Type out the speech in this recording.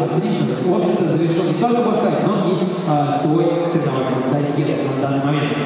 Отлично, в общем-то, завершен не только борцай, но и свой ценовой позиционер на данный момент.